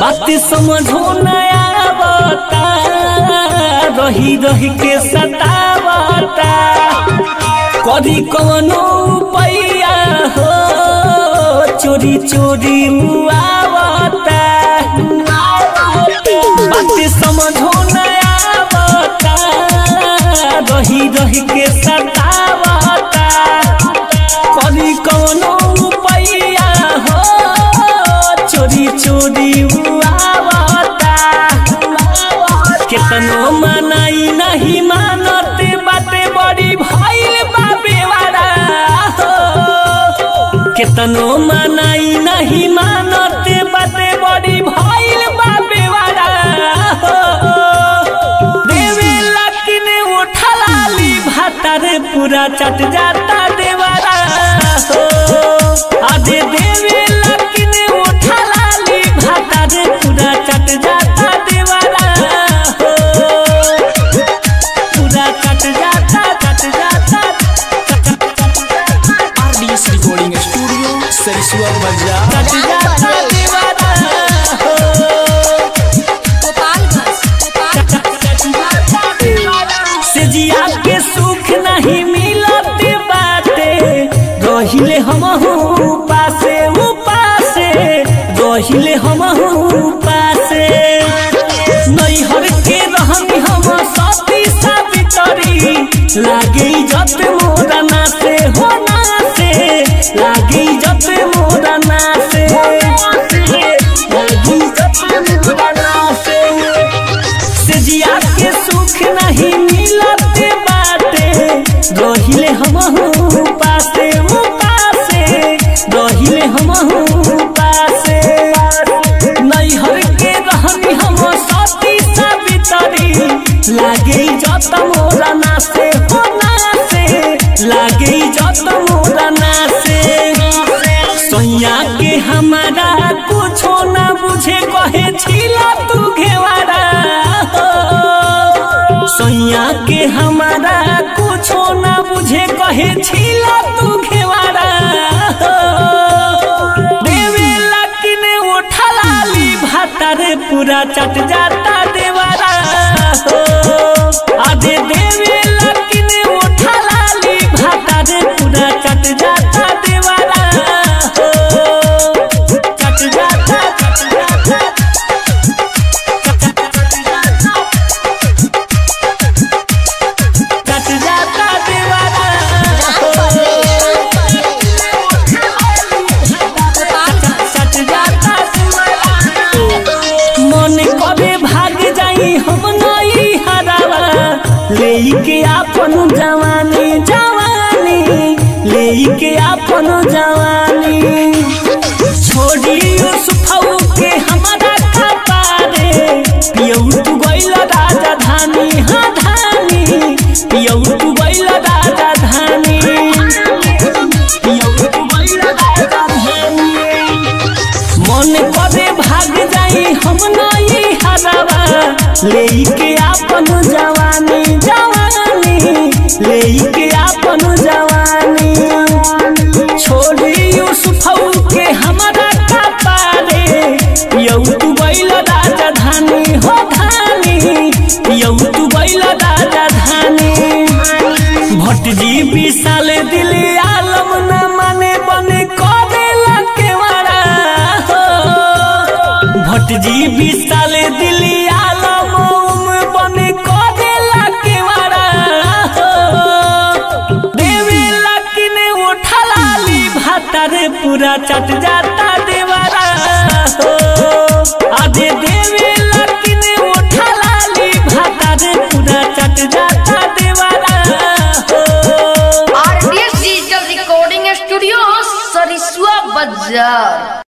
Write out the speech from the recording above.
बात समझो नया बता रही रही के सतावता कभी कौनो पैया हो चोरी चोरी मुआवता। बात समझो नया बता रही रही के सतावता कभी कौनो पैया हो चोरी चोरी मुआवता। कितनो मनाई नहीं मानते बातें बड़ी भइल बा बेवारा हो। कितनो मनाई नहीं मानते बातें बड़ी भइल बा बेवारा हो। देवे लकिन ओठलाली भतार पूरा चट जाता देवारा हो। आजे देवे लकिन ओठलाली भतार पूरा चट जाता देवारा हो। पूरा चट जाता आरडीएस रिकॉर्डिंग स्टूडियो सरिसुआ बजा चट जाता देवारा हो। से जिया के सुख नहीं मिलते बाते रहिले हम उपासे रहिले हम उपासे नहीं हर के रहनी हम सती सावित्री लागे जत मोरा नासे हो नासे लागे जत मोरा नासे लागे जत मोरा नासे। से जिया के सुख नहीं मिलते बाटे रहिले हम उपासे उपासे रहिले हम उपासे नहीं हर के रहनी हम सती सावित्री लागे जत मोरा नासे हो नासे लागे जत मोरा नासे। सैया के हमारा कुछो ना बुझे कहे छिला तू घेवारा हो। सैया के हमारा कुछो ना बुझे कहे छिला तू घेवारा हो। देवे लकिन ओठलाली भतार पूरा चट जाता देवारा हो। आजे देवे लकिन ओठलाली भतार पूरा चट जाता देवारा हो। चट जाता चट जाता चट जाता देवारा हो। चट जाता देवारा मन कबे भाग जाई हम नहीं हरावा लेके आपन जवानी जवानी लेके आपन जवानी। छोड़ियो सुफाऊ के हमारा खपारे पियौ तू गइल राजधानी हा धानी पियौ तू गइल राजधानी पियौ तू गइल राजधानी। मन कबे भाग जाई हम नहीं हरावा लेके आपन जवानी जवानी लेके आपन जवानी। छोड़ियो सुफाऊ के हमारा कपारे पियौ तू गइल राजधानी हो धानी पियौ तू गइल राजधानी। भटजी विशाल दिल आलम न माने बने करेला केवाड़ा हो। भटजी विशाल दिल आलम बने करेला केवाड़ा हो। देवे लकिन ओठलाली भतार पूरा चट जाता देवारा हो। आजे देवे लकिन ओठलाली भतार पूरा चट जाता देवारा हो। RDS digital recording studio Sarisua बजार।